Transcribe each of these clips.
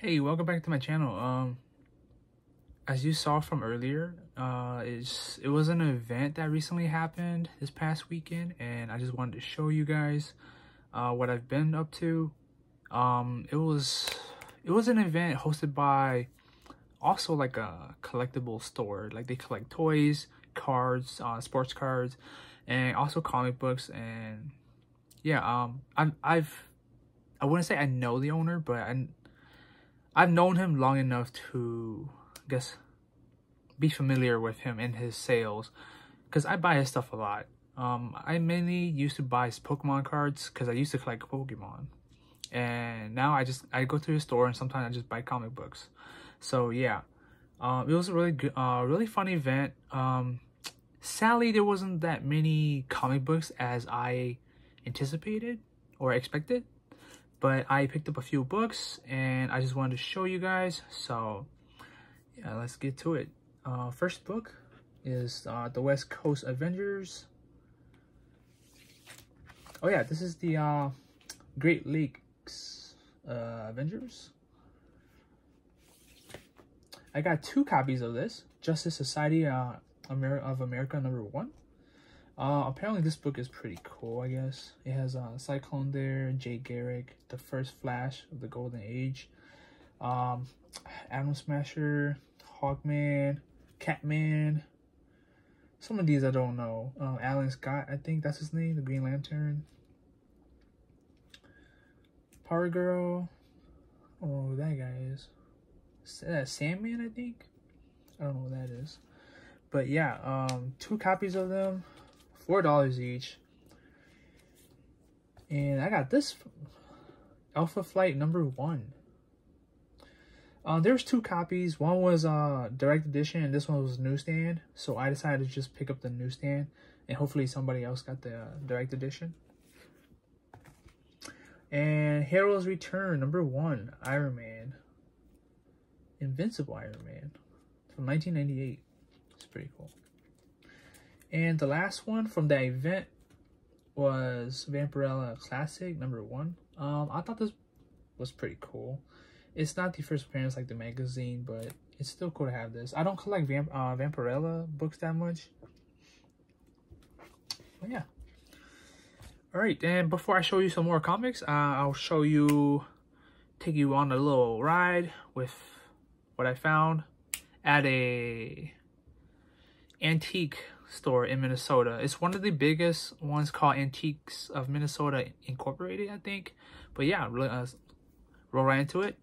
Hey, welcome back to my channel. As you saw from earlier, it was an event that recently happened this past weekend, and I just wanted to show you guys what I've been up to. It was an event hosted by also like a collectible store. Like, they collect toys, cards, sports cards, and also comic books. And yeah, I wouldn't say I know the owner, but I've known him long enough to, I guess, be familiar with him and his sales, because I buy his stuff a lot. I mainly used to buy his Pokemon cards because I used to collect Pokemon, and now I go to his store and sometimes I just buy comic books. So yeah, it was a really good, really fun event. Sadly, there wasn't that many comic books as I anticipated or expected, but I picked up a few books and I just wanted to show you guys. So yeah, let's get to it. First book is The West Coast Avengers. Oh yeah, this is the Great Lakes Avengers. I got two copies of this. Justice Society of America #1. Apparently this book is pretty cool, I guess. It has Cyclone there, Jay Garrick, the first Flash of the Golden Age, Atom Smasher, Hawkman, Catman. Some of these I don't know. Alan Scott, I think that's his name, the Green Lantern. Power Girl. I don't know who that guy is. Sandman, I think. I don't know what that is. But yeah, two copies of them. $4 each. And I got this Alpha Flight #1. There's two copies. One was direct edition and this one was newsstand, so I decided to just pick up the newsstand, and hopefully somebody else got the direct edition. And Heroes Return #1, Iron Man, Invincible Iron Man, from 1998. It's pretty cool. And the last one from that event was Vampirella Classic #1. I thought this was pretty cool. It's not the first appearance like the magazine, but it's still cool to have this. I don't collect Vampirella books that much. But yeah. Alright, and before I show you some more comics, I'll show you, take you on a little ride with what I found at a antique store in Minnesota. It's one of the biggest ones, called Antiques of Minnesota Incorporated, I think. But yeah, really, roll right into it.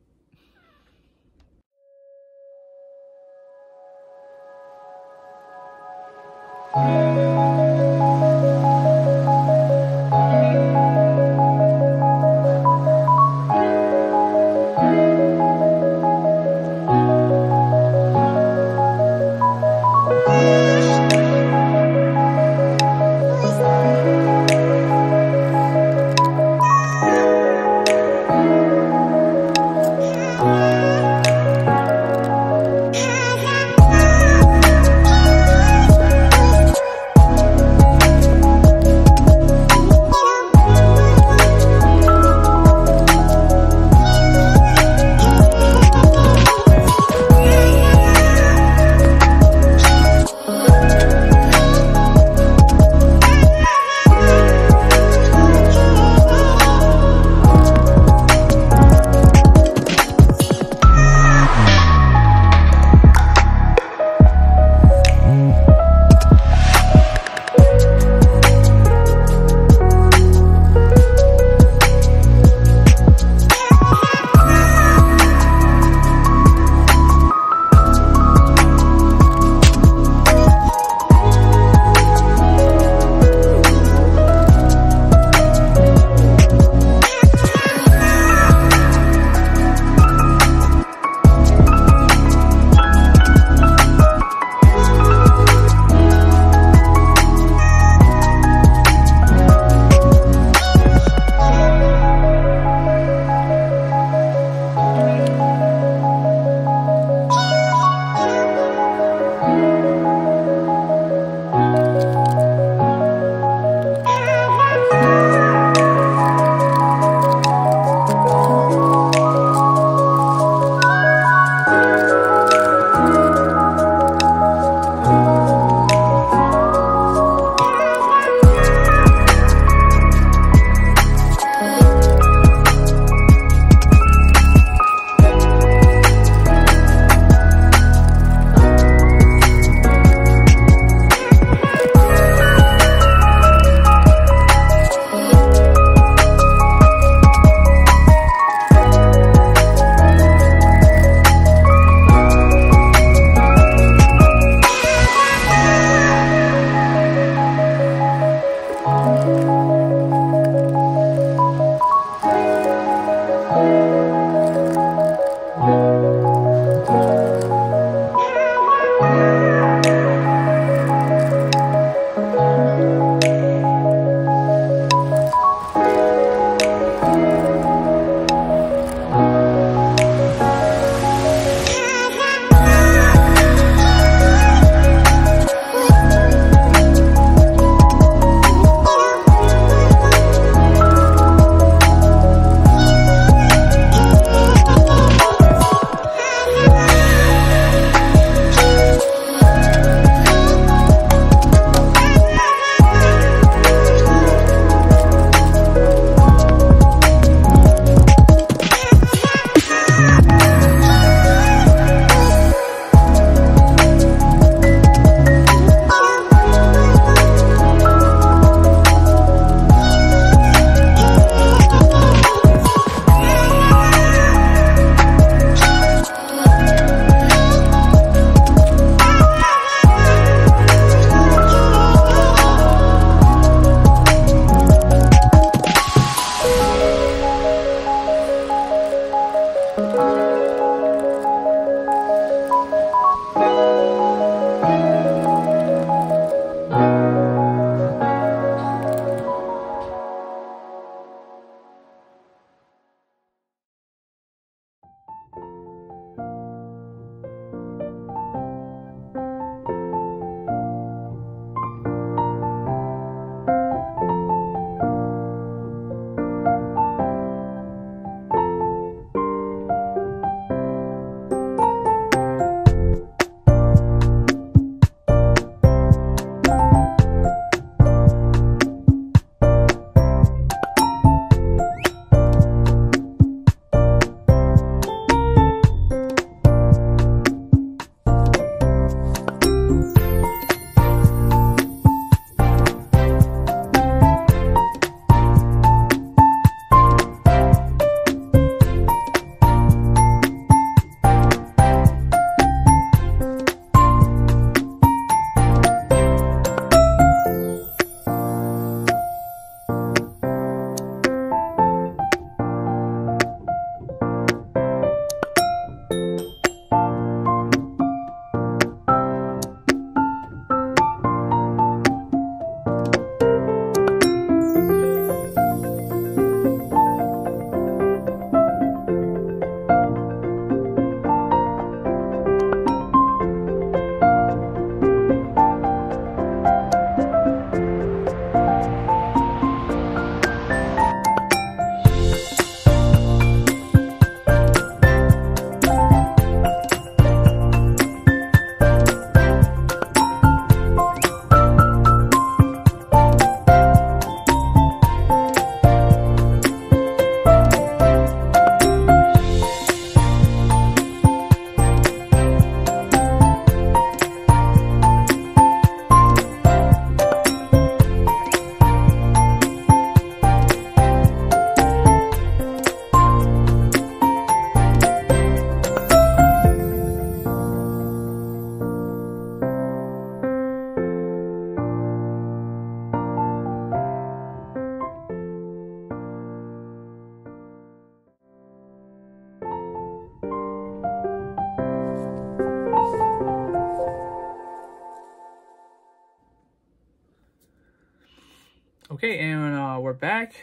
Okay, and we're back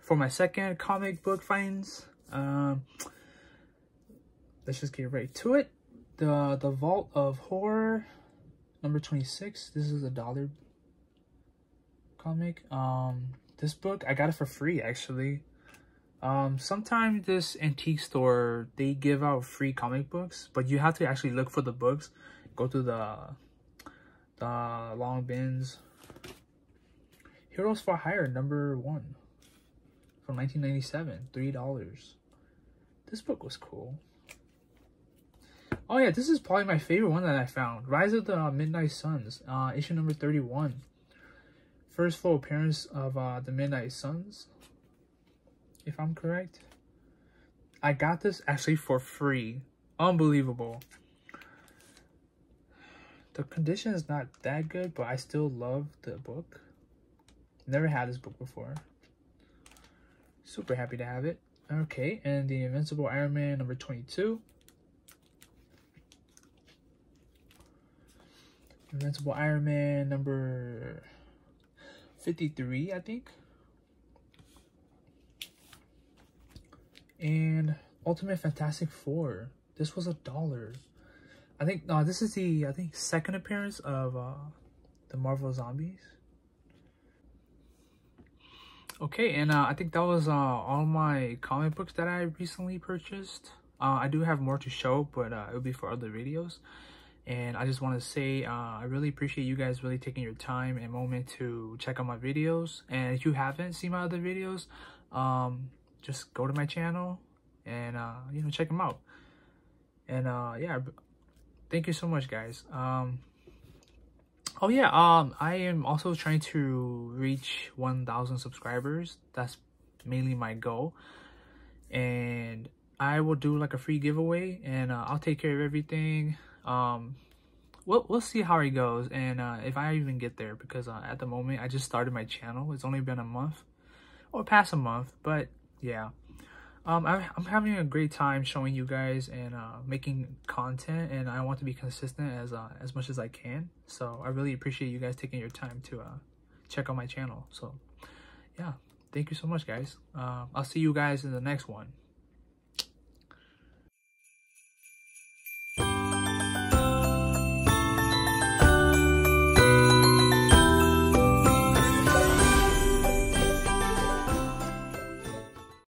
for my second comic book finds. Let's just get right to it. The Vault of Horror, number 26. This is a dollar comic. This book, I got it for free, actually. Sometimes this antique store, they give out free comic books, but you have to actually look for the books. Go through the long bins. Heroes for Hire, number 1, from 1997, $3. This book was cool. Oh yeah, this is probably my favorite one that I found. Rise of the Midnight Suns, issue number 31. First full appearance of the Midnight Suns, if I'm correct. I got this actually for free. Unbelievable. The condition is not that good, but I still love the book. Never had this book before. Super happy to have it. Okay, and the Invincible Iron Man number 22. Invincible Iron Man number 53, I think. And Ultimate Fantastic Four. This was $1. I think no, this is the second appearance of the Marvel Zombies. Okay, and I think that was all my comic books that I recently purchased. I do have more to show, but it'll be for other videos. And I just want to say I really appreciate you guys really taking your time and moment to check out my videos. And if you haven't seen my other videos, just go to my channel and you know, check them out. And yeah, thank you so much, guys. Oh yeah, I am also trying to reach 1,000 subscribers. That's mainly my goal, and I will do like a free giveaway, and I'll take care of everything. We'll see how it goes, and if I even get there, because at the moment I just started my channel. It's only been a month or past a month, but yeah, I'm having a great time showing you guys and making content, and I want to be consistent as much as I can. So I really appreciate you guys taking your time to check out my channel. So yeah, thank you so much, guys. I'll see you guys in the next one.